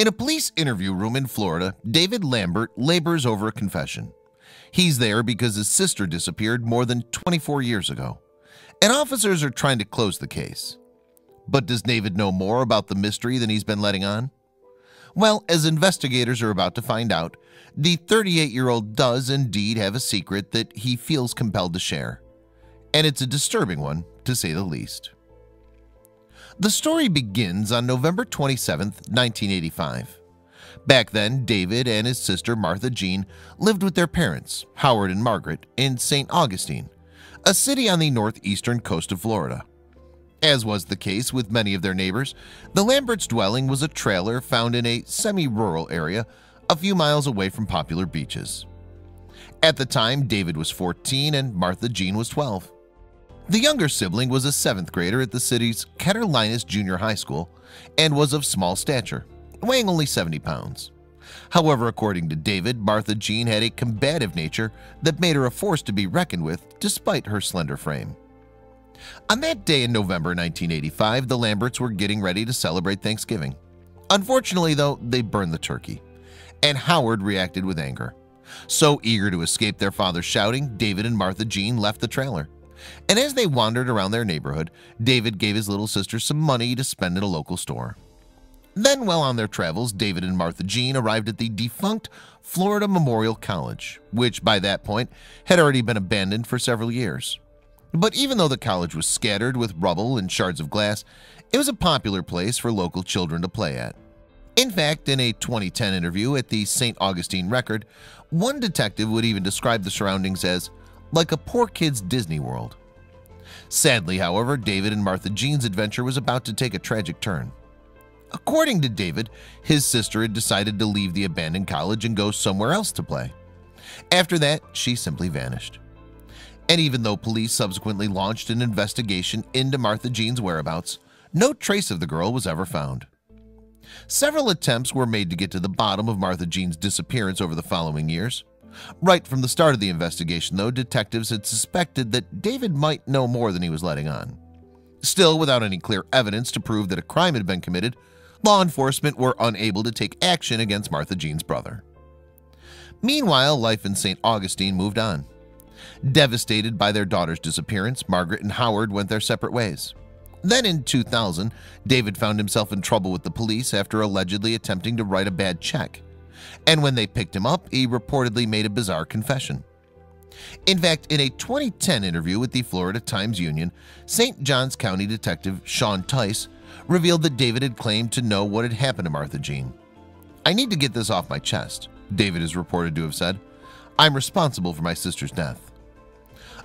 In a police interview room in Florida, David Lambert labors over a confession. He's there because his sister disappeared more than 24 years ago, and officers are trying to close the case. But does David know more about the mystery than he's been letting on? Well, as investigators are about to find out, the 38-year-old does indeed have a secret that he feels compelled to share. And it's a disturbing one, to say the least. The story begins on November 27, 1985. Back then, David and his sister Martha Jean lived with their parents, Howard and Margaret, in St. Augustine, a city on the northeastern coast of Florida. As was the case with many of their neighbors, the Lamberts' dwelling was a trailer found in a semi-rural area a few miles away from popular beaches. At the time, David was 14 and Martha Jean was 12. The younger sibling was a 7th grader at the city's Ketterlinus Junior High School and was of small stature, weighing only 70 pounds. However, according to David, Martha Jean had a combative nature that made her a force to be reckoned with despite her slender frame. On that day in November 1985, the Lamberts were getting ready to celebrate Thanksgiving. Unfortunately, though, they burned the turkey, and Howard reacted with anger. So eager to escape their father's shouting, David and Martha Jean left the trailer. And as they wandered around their neighborhood, David gave his little sister some money to spend at a local store. Then, while on their travels, David and Martha Jean arrived at the defunct Florida Memorial College, which by that point had already been abandoned for several years. But even though the college was scattered with rubble and shards of glass, it was a popular place for local children to play at. In fact, in a 2010 interview at the St. Augustine Record, one detective would even describe the surroundings as like a poor kid's Disney World. Sadly, however, David and Martha Jean's adventure was about to take a tragic turn. According to David, his sister had decided to leave the abandoned college and go somewhere else to play. After that, she simply vanished. And even though police subsequently launched an investigation into Martha Jean's whereabouts, no trace of the girl was ever found. Several attempts were made to get to the bottom of Martha Jean's disappearance over the following years. Right from the start of the investigation, though, detectives had suspected that David might know more than he was letting on. Still, without any clear evidence to prove that a crime had been committed, law enforcement were unable to take action against Martha Jean's brother. Meanwhile, life in St. Augustine moved on. Devastated by their daughter's disappearance, Margaret and Howard went their separate ways. Then in 2000, David found himself in trouble with the police after allegedly attempting to write a bad check. And when they picked him up, he reportedly made a bizarre confession. In fact, in a 2010 interview with the Florida Times Union, St. Johns County Detective Sean Tice revealed that David had claimed to know what had happened to Martha Jean. "I need to get this off my chest," David is reported to have said. "I'm responsible for my sister's death."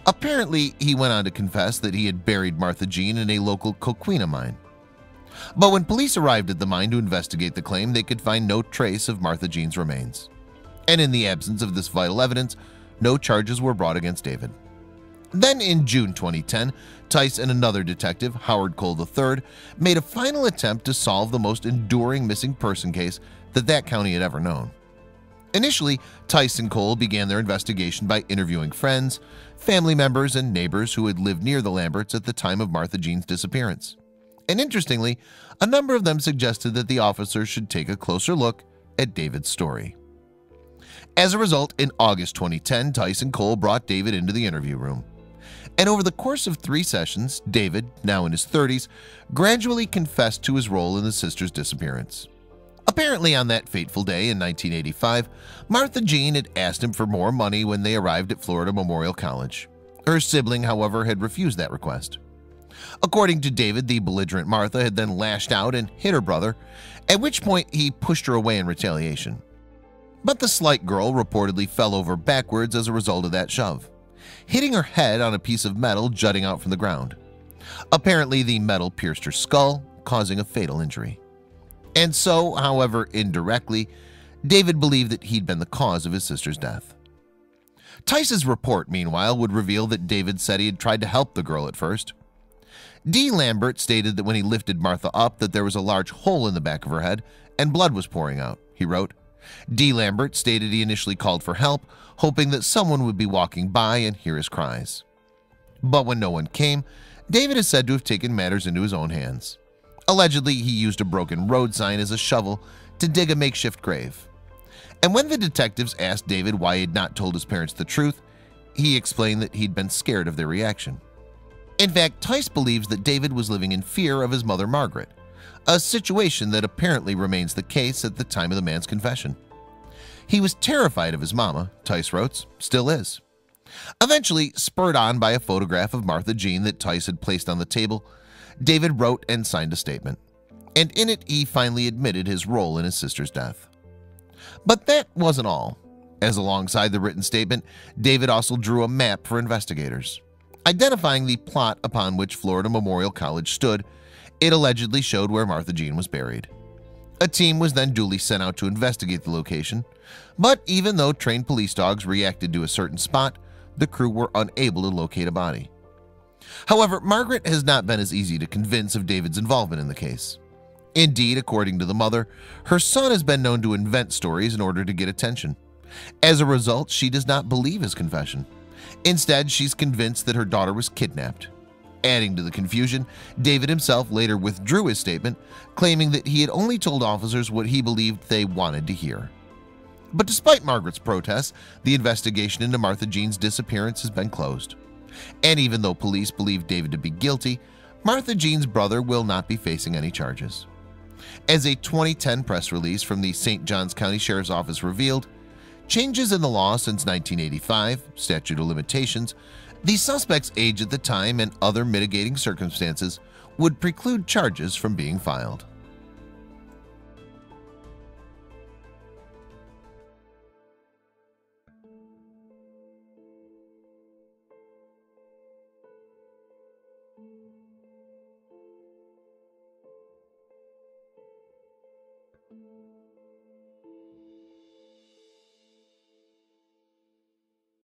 Apparently, he went on to confess that he had buried Martha Jean in a local Coquina mine. But when police arrived at the mine to investigate the claim, they could find no trace of Martha Jean's remains. And in the absence of this vital evidence, no charges were brought against David. Then in June 2010, Tice and another detective, Howard Cole III, made a final attempt to solve the most enduring missing person case that county had ever known. Initially, Tice and Cole began their investigation by interviewing friends, family members, and neighbors who had lived near the Lamberts at the time of Martha Jean's disappearance. And interestingly, a number of them suggested that the officers should take a closer look at David's story. As a result, in August 2010, Tice and Cole brought David into the interview room. And over the course of 3 sessions, David, now in his 30s, gradually confessed to his role in his sister's disappearance. Apparently, on that fateful day in 1985, Martha Jean had asked him for more money when they arrived at Florida Memorial College. Her sibling, however, had refused that request. According to David, the belligerent Martha had then lashed out and hit her brother, at which point he pushed her away in retaliation. But the slight girl reportedly fell over backwards as a result of that shove, hitting her head on a piece of metal jutting out from the ground. Apparently, the metal pierced her skull, causing a fatal injury. And so, however indirectly, David believed that he'd been the cause of his sister's death. Tice's report, meanwhile, would reveal that David said he had tried to help the girl at first. D. Lambert stated that when he lifted Martha up that there was a large hole in the back of her head and blood was pouring out, he wrote. D. Lambert stated he initially called for help, hoping that someone would be walking by and hear his cries. But when no one came, David is said to have taken matters into his own hands. Allegedly, he used a broken road sign as a shovel to dig a makeshift grave. And when the detectives asked David why he had not told his parents the truth, he explained that he'd been scared of their reaction. In fact, Tice believes that David was living in fear of his mother Margaret, a situation that apparently remains the case at the time of the man's confession. He was terrified of his mama, Tice wrote, still is. Eventually, spurred on by a photograph of Martha Jean that Tice had placed on the table, David wrote and signed a statement, and in it he finally admitted his role in his sister's death. But that wasn't all, as alongside the written statement, David also drew a map for investigators. Identifying the plot upon which Florida Memorial College stood, it allegedly showed where Martha Jean was buried. A team was then duly sent out to investigate the location, but even though trained police dogs reacted to a certain spot, the crew were unable to locate a body. However, Margaret has not been as easy to convince of David's involvement in the case. Indeed, according to the mother, her son has been known to invent stories in order to get attention. As a result, she does not believe his confession. Instead, she's convinced that her daughter was kidnapped. Adding to the confusion, David himself later withdrew his statement, claiming that he had only told officers what he believed they wanted to hear. But despite Margaret's protests, the investigation into Martha Jean's disappearance has been closed. And even though police believe David to be guilty, Martha Jean's brother will not be facing any charges. As a 2010 press release from the St. Johns County Sheriff's Office revealed, changes in the law since 1985, statute of limitations, the suspect's age at the time, and other mitigating circumstances would preclude charges from being filed.